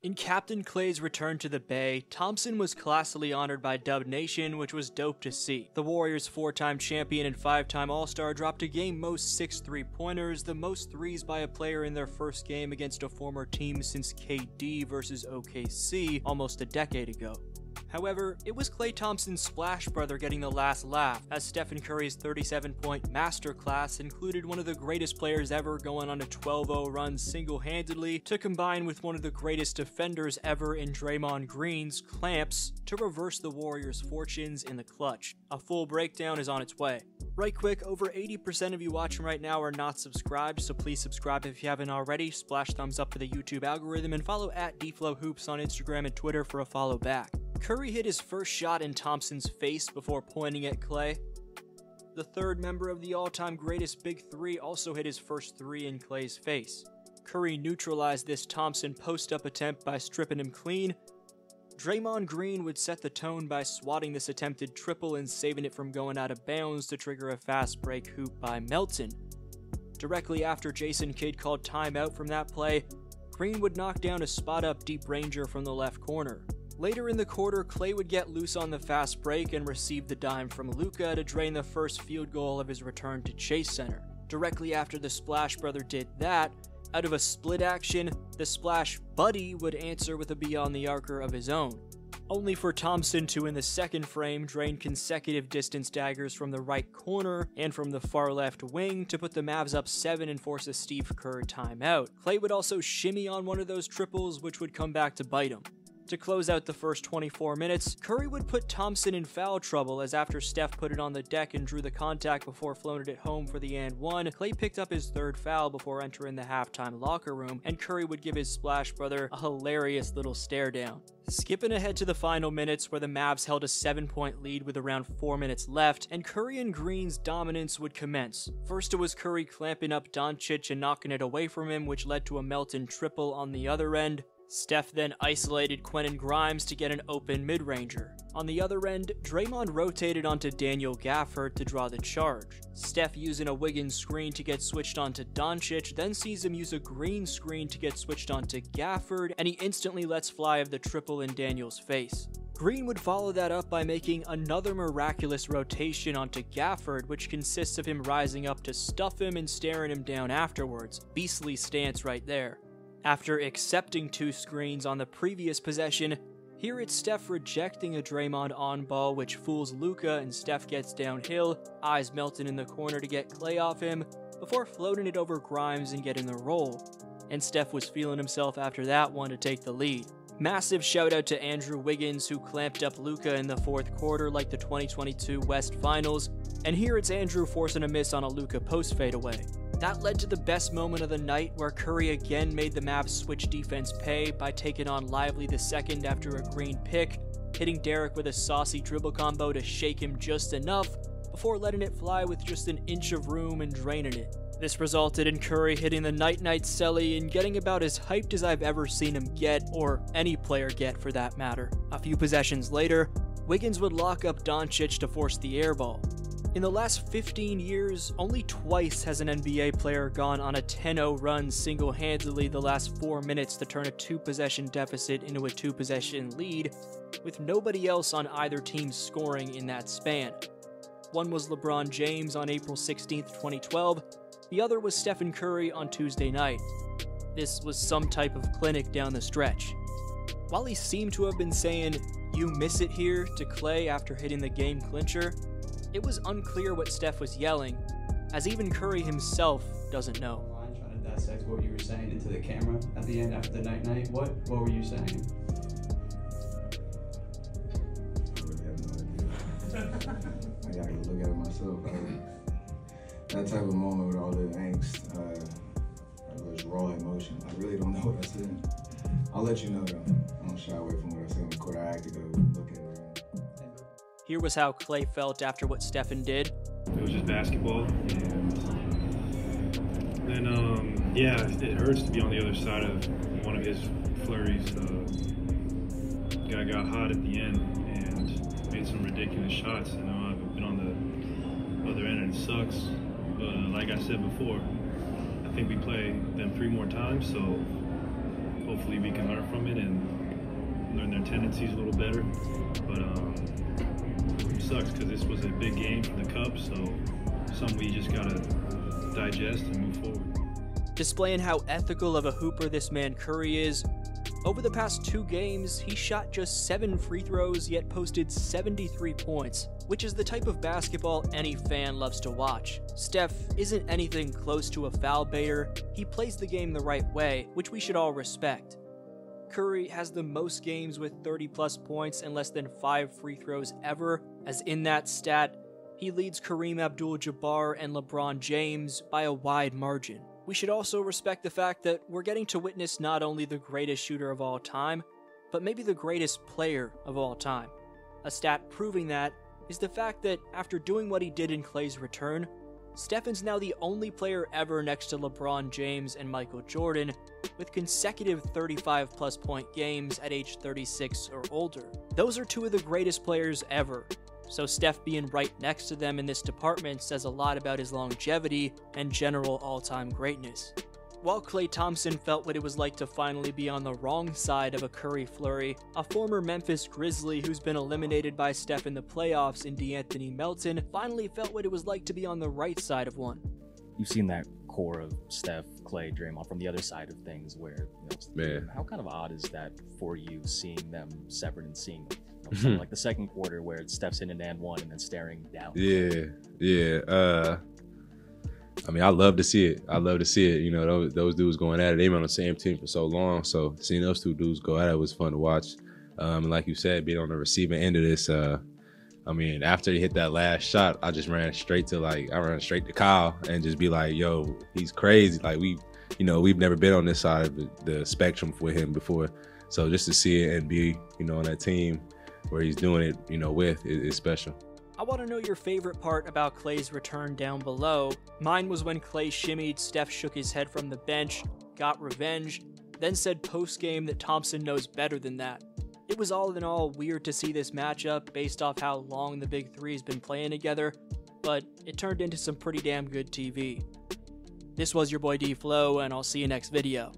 In Captain Klay's return to the Bay, Thompson was classily honored by Dub Nation, which was dope to see. The Warriors' four-time champion and five-time All-Star dropped a game most 6 3-pointers, the most threes by a player in their first game against a former team since KD versus OKC almost a decade ago. However, it was Klay Thompson's Splash Brother getting the last laugh, as Stephen Curry's 37-point masterclass included one of the greatest players ever going on a 12-0 run single-handedly to combine with one of the greatest defenders ever in Draymond Green's clamps to reverse the Warriors' fortunes in the clutch. A full breakdown is on its way. Right quick, over 80% of you watching right now are not subscribed, so please subscribe if you haven't already, splash thumbs up for the YouTube algorithm, and follow at Dflow Hoops on Instagram and Twitter for a follow back. Curry hit his first shot in Thompson's face before pointing at Klay. The third member of the all-time greatest Big Three also hit his first three in Klay's face. Curry neutralized this Thompson post-up attempt by stripping him clean. Draymond Green would set the tone by swatting this attempted triple and saving it from going out of bounds to trigger a fast break hoop by Melton. Directly after Jason Kidd called timeout from that play, Green would knock down a spot-up deep ranger from the left corner. Later in the quarter, Klay would get loose on the fast break and receive the dime from Luka to drain the first field goal of his return to Chase Center. Directly after the Splash Brother did that, out of a split action, the Splash Buddy would answer with a beyond the arcer of his own, only for Thompson to, in the second frame, drain consecutive distance daggers from the right corner and from the far left wing to put the Mavs up 7 and force a Steve Kerr timeout. Klay would also shimmy on one of those triples, which would come back to bite him. To close out the first 24 minutes, Curry would put Thompson in foul trouble, as after Steph put it on the deck and drew the contact before floating it home for the and one, Klay picked up his third foul before entering the halftime locker room, and Curry would give his Splash Brother a hilarious little stare down. Skipping ahead to the final minutes, where the Mavs held a 7-point lead with around 4 minutes left, and Curry and Green's dominance would commence. First it was Curry clamping up Doncic and knocking it away from him, which led to a Melton triple on the other end. Steph then isolated Quentin Grimes to get an open mid-ranger. On the other end, Draymond rotated onto Daniel Gafford to draw the charge. Steph using a Wiggins screen to get switched onto Doncic, then sees him use a Green screen to get switched onto Gafford, and he instantly lets fly of the triple in Daniel's face. Green would follow that up by making another miraculous rotation onto Gafford, which consists of him rising up to stuff him and staring him down afterwards. Beastly stance right there. After accepting two screens on the previous possession, here it's Steph rejecting a Draymond on ball, which fools Luka, and Steph gets downhill, eyes Melton in the corner to get Klay off him, before floating it over Grimes and getting the roll. And Steph was feeling himself after that one to take the lead. Massive shout out to Andrew Wiggins, who clamped up Luka in the fourth quarter like the 2022 West Finals, and here it's Andrew forcing a miss on a Luka post fadeaway. That led to the best moment of the night, where Curry again made the Mavs switch defense pay by taking on Lively the second after a Green pick, hitting Derek with a saucy dribble combo to shake him just enough before letting it fly with just an inch of room and draining it. This resulted in Curry hitting the night-night celly and getting about as hyped as I've ever seen him get, or any player get for that matter. A few possessions later, Wiggins would lock up Doncic to force the air ball. In the last 15 years, only twice has an NBA player gone on a 10-0 run single-handedly the last 4 minutes to turn a 2-possession deficit into a 2-possession lead, with nobody else on either team scoring in that span. One was LeBron James on April 16, 2012, the other was Stephen Curry on Tuesday night. This was some type of clinic down the stretch. While he seemed to have been saying, "You miss it here," to Klay after hitting the game clincher, it was unclear what Steph was yelling, as even Curry himself doesn't know. I'm trying to dissect what you were saying into the camera at the end after the night-night. What were you saying? I really have no idea. I gotta go look at it myself. That type of moment with all the angst, was raw emotion. I really don't know what I said. I'll let you know though. I don't shy away from what I said in the quarter. I had to go look at it. Here was how Klay felt after what Stephen did. It was just basketball, and yeah, it hurts to be on the other side of one of his flurries. Guy got hot at the end and made some ridiculous shots. You know, I've been on the other end and it sucks, but like I said before, I think we play them 3 more times, so hopefully we can learn from it and tendencies a little better. But it sucks because this was a big game for the Cubs, so something we just gotta digest and move forward. Displaying how ethical of a hooper this man Curry is, over the past two games, he shot just 7 free throws, yet posted 73 points, which is the type of basketball any fan loves to watch. Steph isn't anything close to a foul baiter. He plays the game the right way, which we should all respect. Curry has the most games with 30-plus points and less than 5 free throws ever, as in that stat, he leads Kareem Abdul-Jabbar and LeBron James by a wide margin. We should also respect the fact that we're getting to witness not only the greatest shooter of all time, but maybe the greatest player of all time. A stat proving that is the fact that after doing what he did in Klay's return, Stephen's now the only player ever next to LeBron James and Michael Jordan with consecutive 35-plus point games at age 36 or older. Those are two of the greatest players ever. So Steph being right next to them in this department says a lot about his longevity and general all-time greatness. While Klay Thompson felt what it was like to finally be on the wrong side of a Curry flurry, a former Memphis Grizzly who's been eliminated by Steph in the playoffs in De'Anthony Melton finally felt what it was like to be on the right side of one. You've seen that core of Steph, Klay, Draymond from the other side of things where, you know, man, how kind of odd is that for you, seeing them separate and seeing something like the second quarter where it steps in an and one and then staring down? Yeah. I mean, I love to see it. I love to see it. You know, those dudes going at it. They've been on the same team for so long. So seeing those two dudes go at it was fun to watch. And like you said, being on the receiving end of this, I mean, after he hit that last shot, I just ran straight to I ran straight to Kyle and just be like, yo, he's crazy. Like we've never been on this side of the spectrum with him before. So just to see it and be, you know, on that team where he's doing it, you know, with, is special. I want to know your favorite part about Klay's return down below. Mine was when Klay shimmied, Steph shook his head from the bench, got revenge, then said post-game that Thompson knows better than that. It was all in all weird to see this matchup based off how long the Big Three's been playing together, but it turned into some pretty damn good TV. This was your boy Dflow, and I'll see you next video.